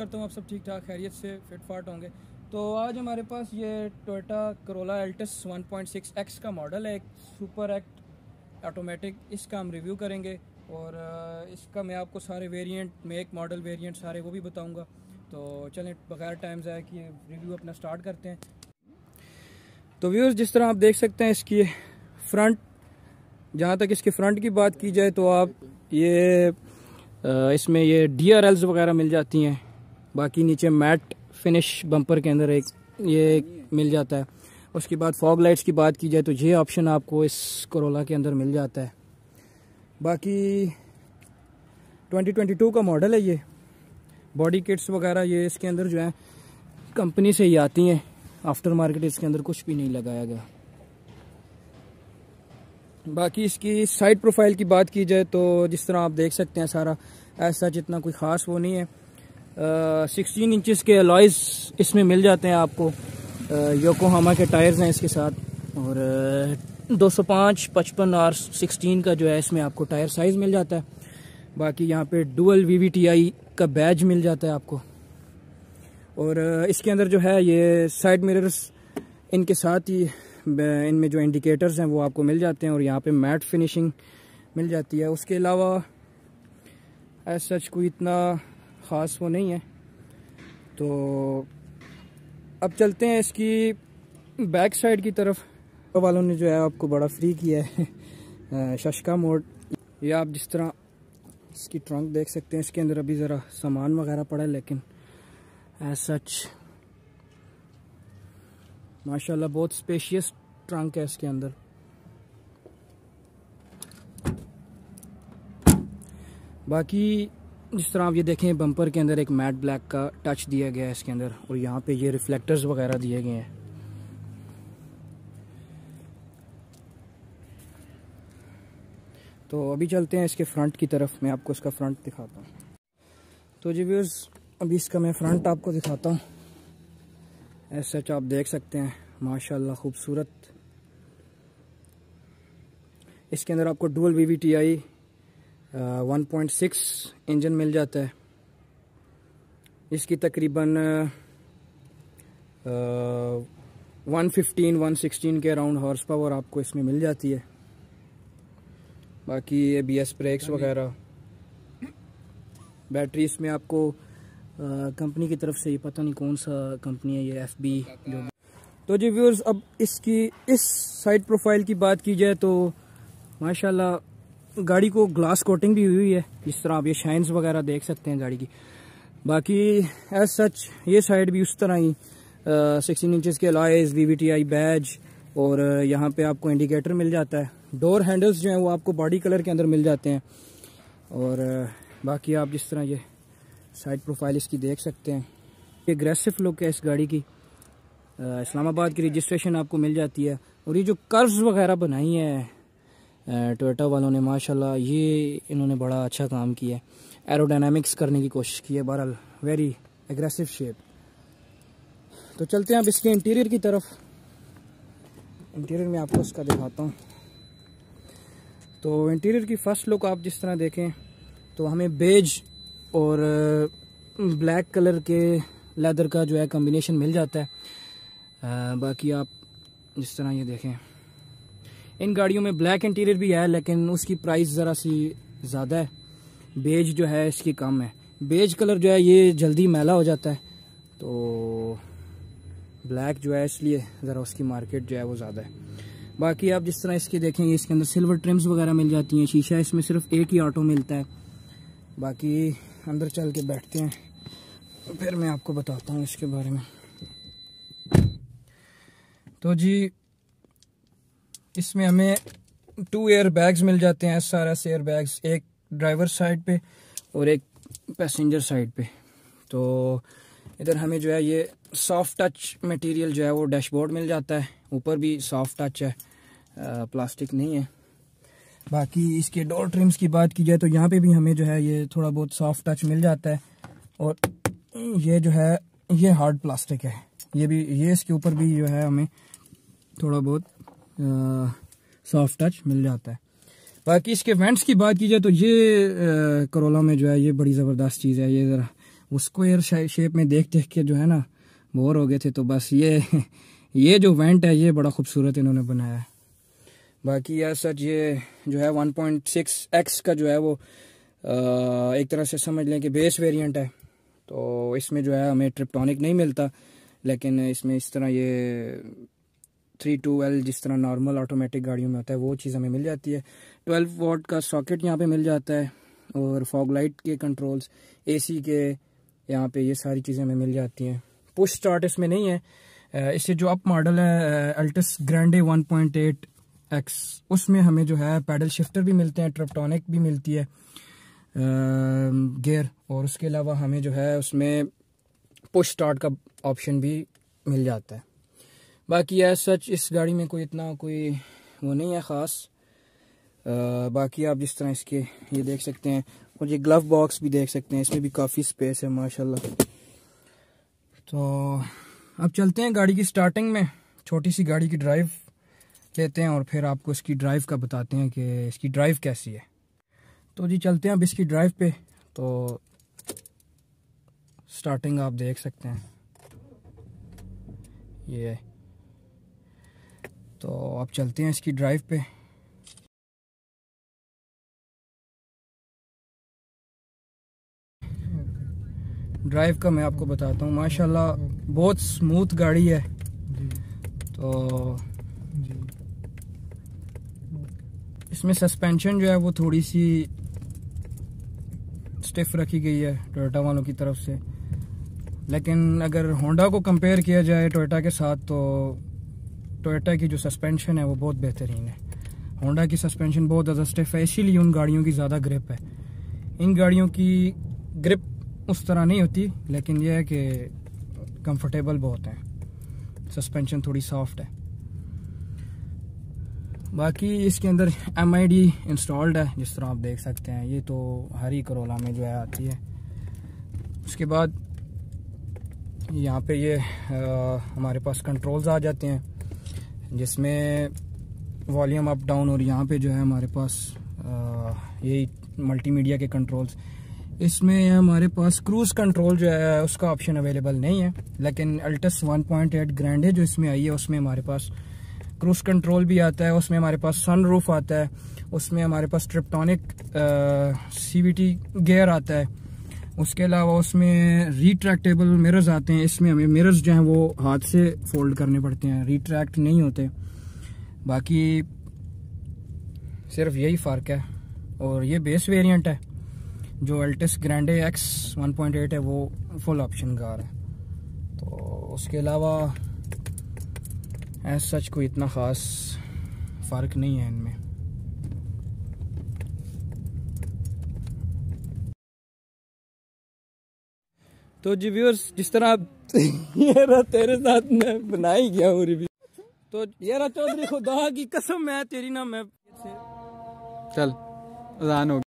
करता हूँ आप सब ठीक ठाक खैरियत से फिटफाट होंगे। तो आज हमारे पास ये टोयोटा कोरोला एल्टिस 1.6x का मॉडल है, एक सुपर एक्ट ऑटोमेटिक। इसका हम रिव्यू करेंगे और इसका मैं आपको सारे वेरिएंट, मेक मॉडल वेरिएंट सारे वो भी बताऊँगा। तो चलें बगैर टाइम ज़ाया किए रिव्यू अपना स्टार्ट करते हैं। तो व्यूअर्स, जिस तरह आप देख सकते हैं इसकी फ्रंट, जहाँ तक इसके फ्रंट की बात की जाए तो आप ये इसमें ये DRLs वगैरह मिल जाती हैं। बाकी नीचे मैट फिनिश बम्पर के अंदर ये मिल जाता है। उसके बाद फॉग लाइट्स की बात की जाए तो ये ऑप्शन आपको इस कोरोला के अंदर मिल जाता है। बाकी 2022 का मॉडल है ये। बॉडी किट्स वगैरह ये इसके अंदर जो है कंपनी से ही आती हैं, आफ्टर मार्केट इसके अंदर कुछ भी नहीं लगाया गया। बाकी इसकी साइड प्रोफाइल की बात की जाए तो जिस तरह आप देख सकते हैं सारा ऐसा जितना कोई ख़ास वो नहीं है। 16 इंचेस के अलॉयज़ इसमें मिल जाते हैं आपको। योकोहामा के टायर्स हैं इसके साथ और 205/55 और 16 का जो है इसमें आपको टायर साइज़ मिल जाता है। बाकी यहाँ पे डुअल VVTi का बैज मिल जाता है आपको। और इसके अंदर जो है ये साइड मिरर्स इनके साथ ही इनमें जो इंडिकेटर्स हैं वो आपको मिल जाते हैं और यहाँ पे मैट फिनिशिंग मिल जाती है। उसके अलावा एज सच कोई इतना ख़ास वो नहीं है। तो अब चलते हैं इसकी बैक साइड की तरफ। वालों ने जो है आपको बड़ा फ्री किया है शशका मोड। ये आप जिस तरह इसकी ट्रंक देख सकते हैं, इसके अंदर अभी ज़रा सामान वगैरह पड़ा है, लेकिन एज सच माशाल्लाह बहुत स्पेशियस ट्रंक है इसके अंदर। बाकी जिस तरह आप ये देखें बम्पर के अंदर एक मैट ब्लैक का टच दिया गया है इसके अंदर और यहाँ पे ये रिफ्लेक्टर्स वगैरह दिए गए हैं। तो अभी चलते हैं इसके फ्रंट की तरफ, मैं आपको इसका फ्रंट दिखाता हूँ। तो जी व्यूअर्स, अभी इसका मैं फ्रंट आपको दिखाता हूँ। एज सच आप देख सकते हैं माशाल्लाह खूबसूरत। इसके अंदर आपको डुअल VVTi 1.6 इंजन मिल जाता है। इसकी तकरीबन 115-116 के अराउंड हॉर्स पावर आपको इसमें मिल जाती है। बाकी ABS ब्रेक्स वगैरह, बैटरी इसमें आपको कंपनी की तरफ से, ये पता नहीं कौन सा कंपनी है ये, FB जो। तो जी व्यूअर्स, अब इसकी इस साइड प्रोफाइल की बात की जाए तो माशाल्लाह गाड़ी को ग्लास कोटिंग भी हुई है, जिस तरह आप ये शाइन्स वगैरह देख सकते हैं गाड़ी की। बाकी एज सच ये साइड भी उस तरह ही 16 इंचेस के अलॉयज़, VVTi बैज और यहाँ पे आपको इंडिकेटर मिल जाता है। डोर हैंडल्स जो हैं वो आपको बॉडी कलर के अंदर मिल जाते हैं। और बाकी आप जिस तरह ये साइड प्रोफाइल इसकी देख सकते हैं, ये एग्रेसिव लुक है इस गाड़ी की। इस्लामाबाद की रजिस्ट्रेशन आपको मिल जाती है। और ये जो कर्व्स वगैरह बनाई है टोयोटा वालों ने माशाल्लाह, ये इन्होंने बड़ा अच्छा काम किया है, एरोडायनामिक्स करने की कोशिश की है। बहरहाल वेरी एग्रेसिव शेप। तो चलते हैं अब इसके इंटीरियर की तरफ। इंटीरियर में आपको इसका दिखाता हूँ। तो इंटीरियर की फर्स्ट लुक आप जिस तरह देखें तो हमें बेज और ब्लैक कलर के लेदर का जो है कॉम्बिनेशन मिल जाता है। बाकी आप जिस तरह ये देखें, इन गाड़ियों में ब्लैक इंटीरियर भी है लेकिन उसकी प्राइस ज़रा सी ज़्यादा है, बेज जो है इसकी कम है। बेज कलर जो है ये जल्दी मैला हो जाता है, तो ब्लैक जो है इसलिए ज़रा उसकी मार्केट जो है वो ज़्यादा है। बाकी आप जिस तरह इसके देखेंगे, इसके अंदर सिल्वर ट्रिम्स वगैरह मिल जाती हैं। शीशा इसमें सिर्फ एक ही ऑटो मिलता है। बाकी अंदर चल के बैठते हैं, फिर मैं आपको बताता हूँ इसके बारे में। तो जी इसमें हमें 2 एयर बैग्स मिल जाते हैं, SRS एयर बैग्स, एक ड्राइवर साइड पे और एक पैसेंजर साइड पे। तो इधर हमें जो है ये सॉफ्ट टच मटेरियल जो है वो डैशबोर्ड मिल जाता है। ऊपर भी सॉफ्ट टच है, प्लास्टिक नहीं है। बाकी इसके डोर ट्रिम्स की बात की जाए तो यहाँ पे भी हमें जो है ये थोड़ा बहुत सॉफ्ट टच मिल जाता है। और ये जो है ये हार्ड प्लास्टिक है, ये भी, ये इसके ऊपर भी जो है हमें थोड़ा बहुत सॉफ्ट टच मिल जाता है। बाकी इसके वेंट्स की बात की जाए तो ये कोरोला में जो है ये बड़ी ज़बरदस्त चीज़ है। ये ज़रा उसको एयर शेप में देख के जो है ना बोर हो गए थे। तो बस ये जो वेंट है ये बड़ा खूबसूरत इन्होंने बनाया है। बाकी यार सच ये जो है 1.6x का जो है वो एक तरह से समझ लें कि बेस वेरिएंट है। तो इसमें जो है हमें ट्रिप्टॉनिक नहीं मिलता, लेकिन इसमें इस तरह ये 3.2L जिस तरह नॉर्मल ऑटोमेटिक गाड़ियों में होता है वो चीज़ हमें मिल जाती है। 12 वॉट का सॉकेट यहाँ पे मिल जाता है और फॉग लाइट के कंट्रोल्स, एसी के यहाँ पे ये सारी चीज़ें हमें मिल जाती हैं। पुश स्टार्ट इसमें नहीं है। इससे जो अप मॉडल है अल्टिस ग्रैंडे 1.8x उसमें हमें जो है पैडल शिफ्टर भी मिलते हैं, ट्रिप्टॉनिक भी मिलती है गियर, और उसके अलावा हमें जो है उसमें पुश स्टार्ट का ऑप्शन भी मिल जाता है। बाकी एज सच इस गाड़ी में कोई इतना कोई वो नहीं है ख़ास। बाकी आप जिस तरह इसके ये देख सकते हैं और ये ग्लव बॉक्स भी देख सकते हैं, इसमें भी काफ़ी स्पेस है माशाल्लाह। तो अब चलते हैं गाड़ी की स्टार्टिंग में, छोटी सी गाड़ी की ड्राइव लेते हैं और फिर आपको इसकी ड्राइव का बताते हैं कि इसकी ड्राइव कैसी है। तो जी चलते हैं अब इसकी ड्राइव पे। तो स्टार्टिंग आप देख सकते हैं ये। तो आप चलते हैं इसकी ड्राइव पे। ड्राइव का मैं आपको बताता हूँ, माशाल्लाह बहुत स्मूथ गाड़ी है। तो इसमें सस्पेंशन जो है वो थोड़ी सी स्टिफ रखी गई है टोयोटा वालों की तरफ से, लेकिन अगर होंडा को कंपेयर किया जाए टोयोटा के साथ तो टोयोटा की जो सस्पेंशन है वो बहुत बेहतरीन है। होंडा की सस्पेंशन बहुत ज़्यादा स्टिफ है, इसीलिए उन गाड़ियों की ज़्यादा ग्रिप है। इन गाड़ियों की ग्रिप उस तरह नहीं होती, लेकिन यह है कि कंफर्टेबल बहुत है, सस्पेंशन थोड़ी सॉफ्ट है। बाकी इसके अंदर MID इंस्टॉल्ड है जिस तरह आप देख सकते हैं, ये तो हर ही करोला में जो है आती है। उसके बाद यहाँ पे ये हमारे पास कंट्रोल्स आ जाते हैं जिसमें वॉल्यूम अप डाउन, और यहाँ पे जो है हमारे पास यही मल्टीमीडिया के कंट्रोल्स। इसमें हमारे पास क्रूज़ कंट्रोल जो है उसका ऑप्शन अवेलेबल नहीं है, लेकिन अल्टिस 1.8 ग्रैंडे जो इसमें आई है उसमें हमारे पास क्रूज़ कंट्रोल भी आता है, उसमें हमारे पास सनरूफ आता है, उसमें हमारे पास ट्रिप्टॉनिक CVT गियर आता है। उसके अलावा उसमें रिट्रैक्टेबल मिरर्स आते हैं, इसमें हमें मिरर्स जो हैं वो हाथ से फोल्ड करने पड़ते हैं, रिट्रैक्ट नहीं होते। बाकी सिर्फ यही फ़र्क है। और ये बेस वेरिएंट है, जो अल्टिस ग्रैंडे X 1.8 है वो फुल ऑप्शन कार है। तो उसके अलावा एज सच कोई इतना ख़ास फ़र्क नहीं है इनमें। तो जी व्यूअर्स जिस तरह आप ये रहा तेरे साथ मैं बना ही गया हूँ रिव्यू। तो ये रहा चौधरी खुदा की कसम मैं तेरी ना मैं चल अजान हो